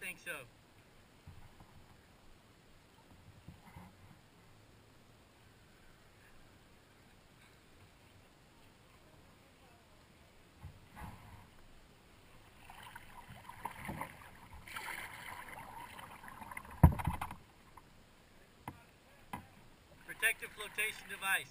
think so. Protective flotation device.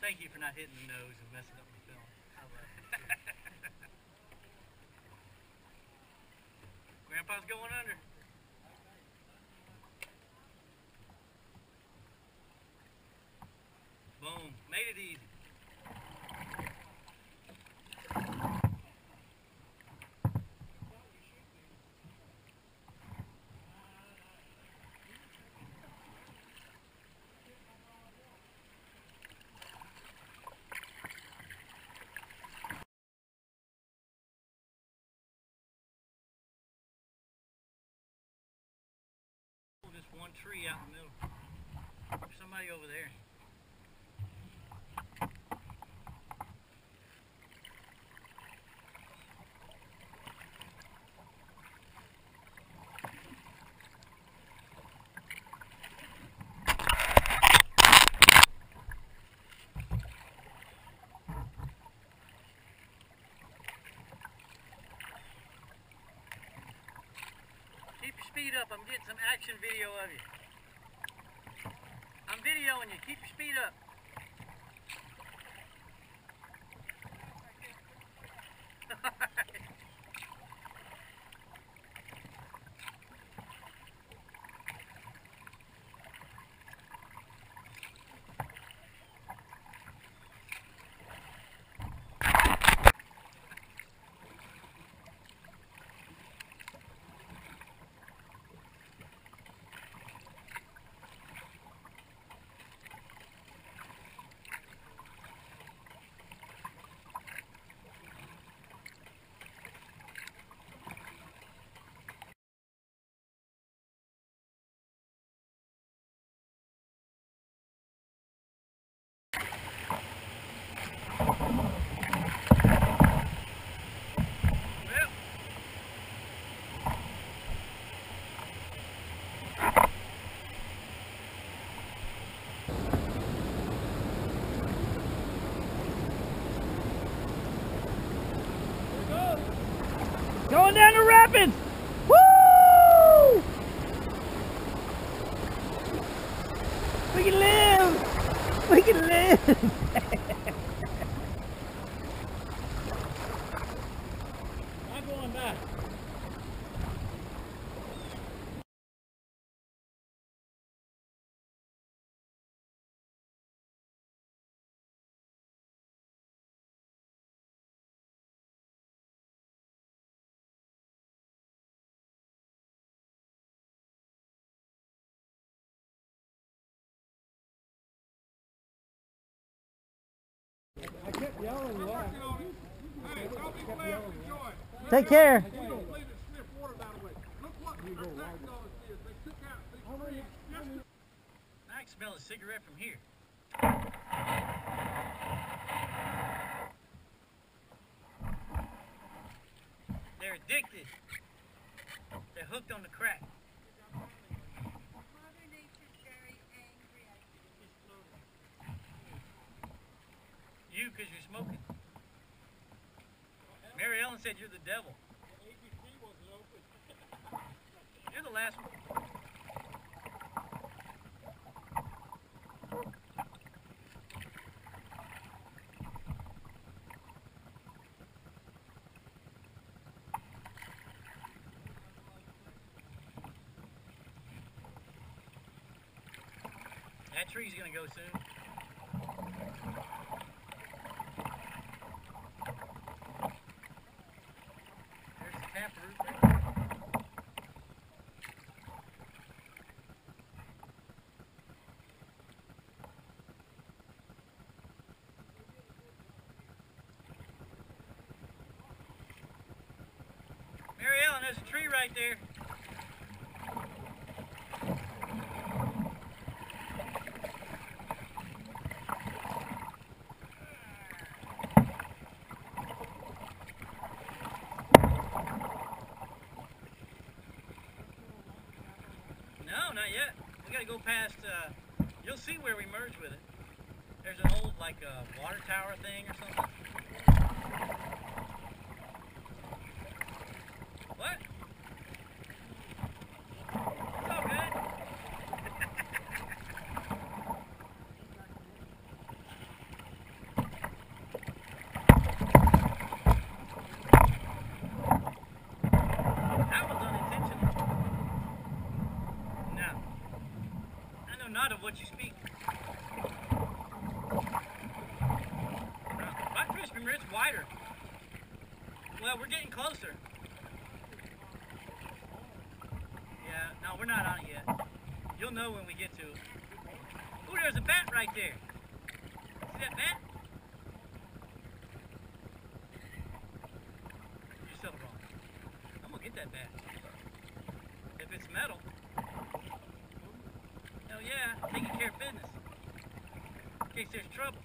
Thank you for not hitting the nose and messing up the film. I love it. Grandpa's going under. Boom. Made it easy. One tree out in the middle. There's somebody over there. Speed up, I'm getting some action video of you. I'm videoing you, keep your speed up. I kept yelling, yeah. Hey, kept yelling. Take care. I can smell a cigarette from here. They're addicted. They're hooked on the crack. You, because you're smoking. Mary Ellen said you're the devil. You're the last one. That tree's gonna go soon. tree right there. No, not yet. We gotta go past, you'll see where we merge with it. There's an old, like, water tower thing or something. What? It's all good. That was unintentional. Now, I know not of what you speak. It's wider. Well, we're getting closer. Yeah, no, we're not on it yet. You'll know when we get to it. Ooh, there's a bat right there. See that bat? You're so wrong. I'm gonna get that bat. If it's metal. Hell yeah, taking care of business. In case there's trouble.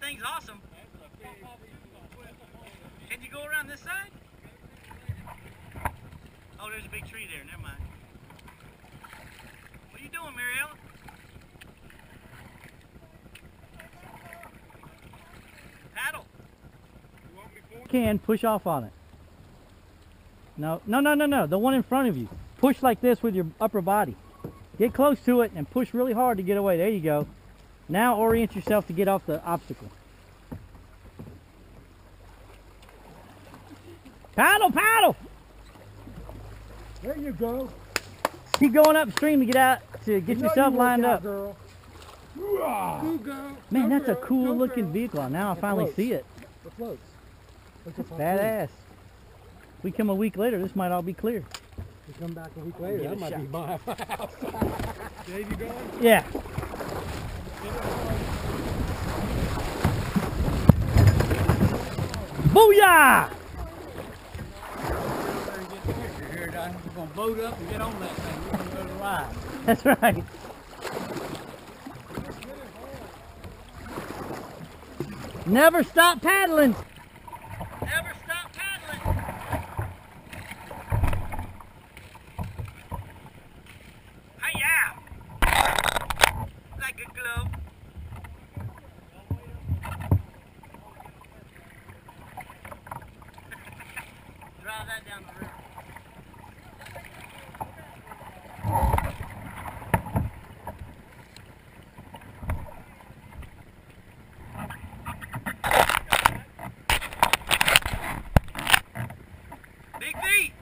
Thing's awesome. Can you go around this side? Oh, there's a big tree there. Never mind. What are you doing, Mary Ellen? Paddle. Can push off on it. No, no, no, no, no. The one in front of you. Push like this with your upper body. Get close to it and push really hard to get away. There you go. Now orient yourself to get off the obstacle. Paddle, paddle! There you go. Keep going upstream to get out, to get yourself lined up. Girl. Man, that's a cool looking vehicle. Now I finally see it. It floats. Badass. We come a week later, this might all be clear. We come back a week later, that might be my house. Dave, you going? Yeah. Booyah! We're gonna boat up and get on that thing. We're gonna go to the line. That's right. Never stop paddling. Never stop paddling. Hi-ya! Like a glove. That down the river. Big feet!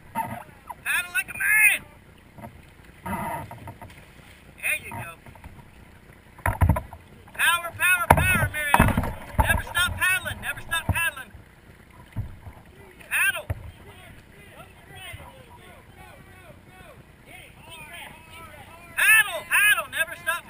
Paddle like a man! There you go. Power, power, power, Mary Ellen. Never stop paddling, never stop paddling. Paddle! Never stop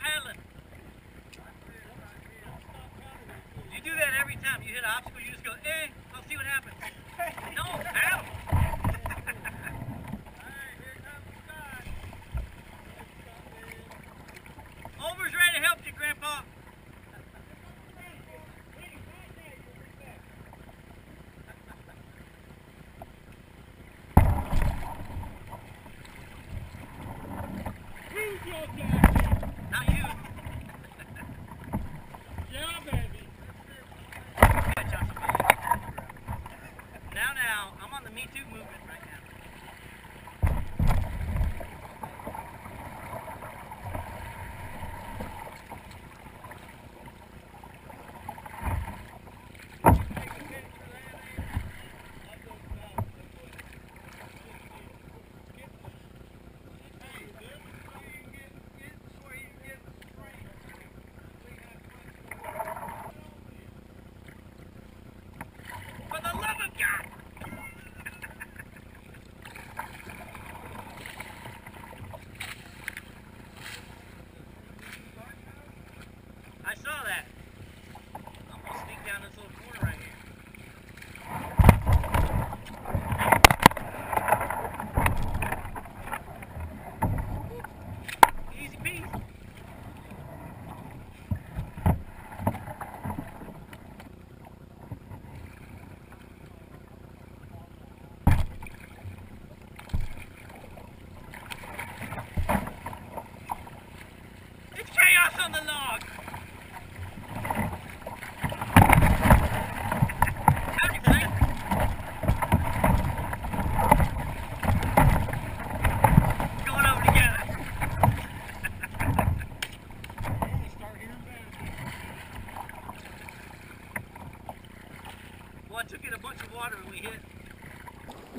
paddling. You do that every time you hit an obstacle, you just go, eh, I'll see what happens. No, paddle. Omer's ready to help you, Grandpa.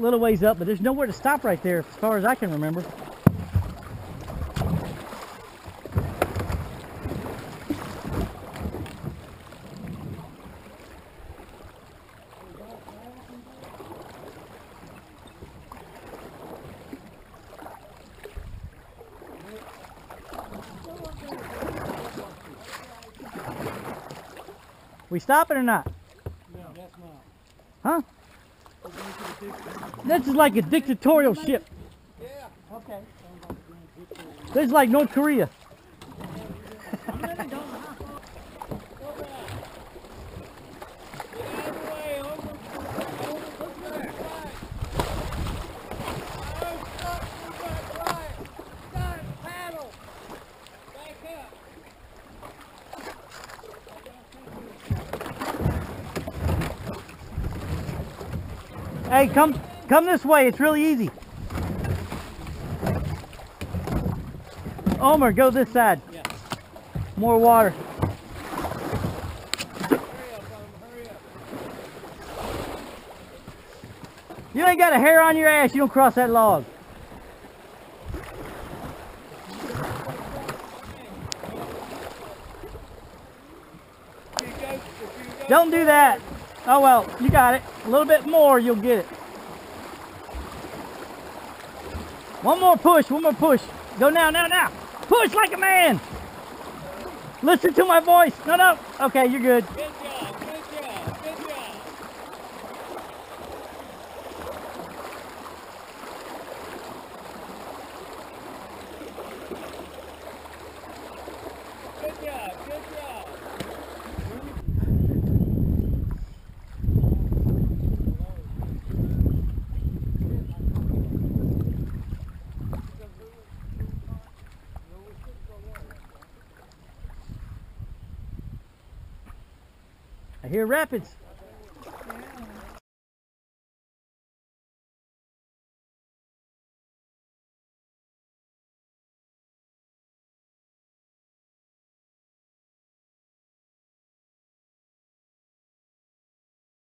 little ways up, but there's nowhere to stop right there as far as I can remember. We stopping or not? No, that's not. Huh? This is like a dictatorial ship. Yeah, okay. This is like North Korea. Hey, come this way. It's really easy. Omer, go this side. Yeah. More water. Hurry up. You ain't got a hair on your ass. You don't cross that log. Don't do that. Oh well, you got it. A little bit more, you'll get it. One more push. Go now. Push like a man. Listen to my voice. No. Okay, you're good. Good job. Good job. I hear rapids.